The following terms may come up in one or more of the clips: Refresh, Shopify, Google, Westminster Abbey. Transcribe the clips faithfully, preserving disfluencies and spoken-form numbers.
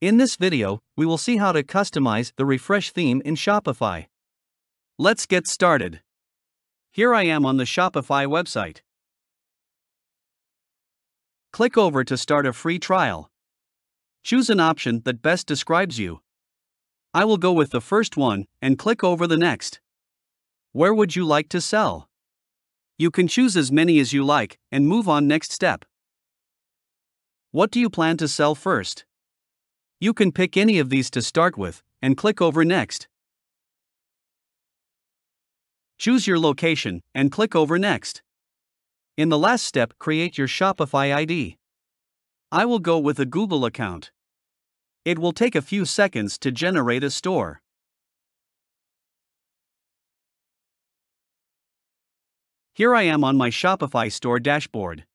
In this video, we will see how to customize the refresh theme in Shopify. Let's get started. Here I am on the Shopify website. Click over to start a free trial. Choose an option that best describes you. I will go with the first one and click over the next. Where would you like to sell? You can choose as many as you like and move on next step. What do you plan to sell first? You can pick any of these to start with and click over Next. Choose your location and click over Next. In the last step, create your Shopify I D. I will go with a Google account. It will take a few seconds to generate a store. Here I am on my Shopify store dashboard.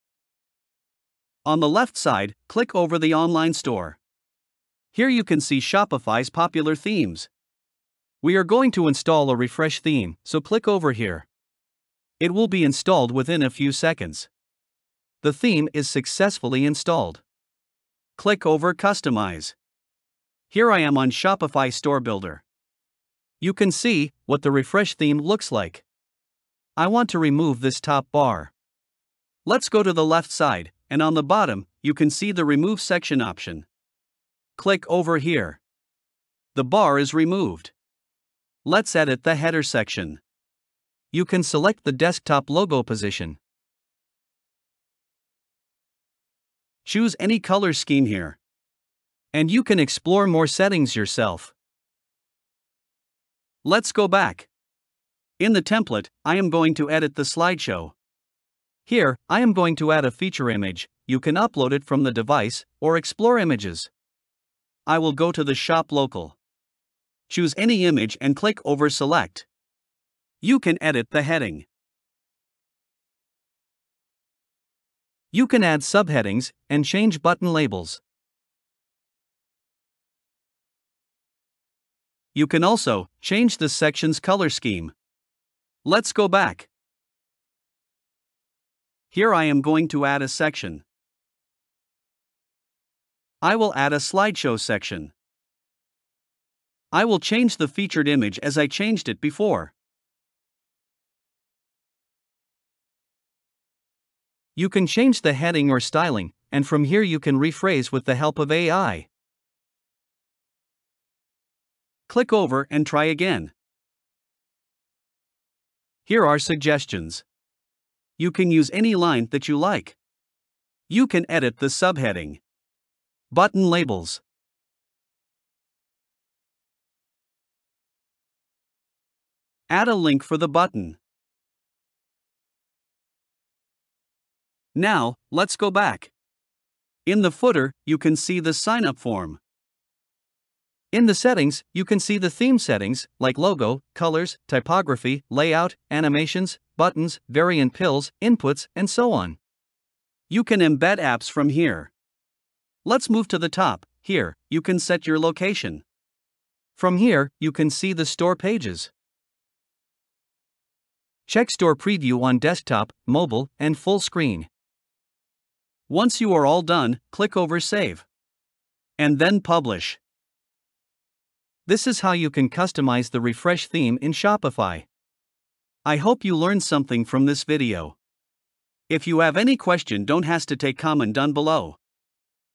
On the left side, click over the online store. Here you can see Shopify's popular themes. We are going to install a refresh theme, so click over here. It will be installed within a few seconds. The theme is successfully installed. Click over Customize. Here I am on Shopify Store Builder. You can see what the refresh theme looks like. I want to remove this top bar. Let's go to the left side, and on the bottom, you can see the Remove section option. Click over here. The bar is removed. Let's edit the header section. You can select the desktop logo position. Choose any color scheme here. And you can explore more settings yourself. Let's go back. In the template, I am going to edit the slideshow. Here, I am going to add a feature image. You can upload it from the device or explore images. I will go to the Shop Local. Choose any image and click over Select. You can edit the heading. You can add subheadings and change button labels. You can also change the section's color scheme. Let's go back. Here I am going to add a section. I will add a slideshow section. I will change the featured image as I changed it before. You can change the heading or styling, and from here you can rephrase with the help of A I. Click over and try again. Here are suggestions. You can use any line that you like. You can edit the subheading. Button labels. Add a link for the button. Now, let's go back. In the footer, you can see the sign-up form. In the settings, you can see the theme settings, like logo, colors, typography, layout, animations, buttons, variant pills, inputs, and so on. You can embed apps from here. Let's move to the top. Here, you can set your location. From here, you can see the store pages. Check Store Preview on desktop, mobile, and full screen. Once you are all done, click over Save. And then Publish. This is how you can customize the refresh theme in Shopify. I hope you learned something from this video. If you have any question, don't hesitate to comment down below.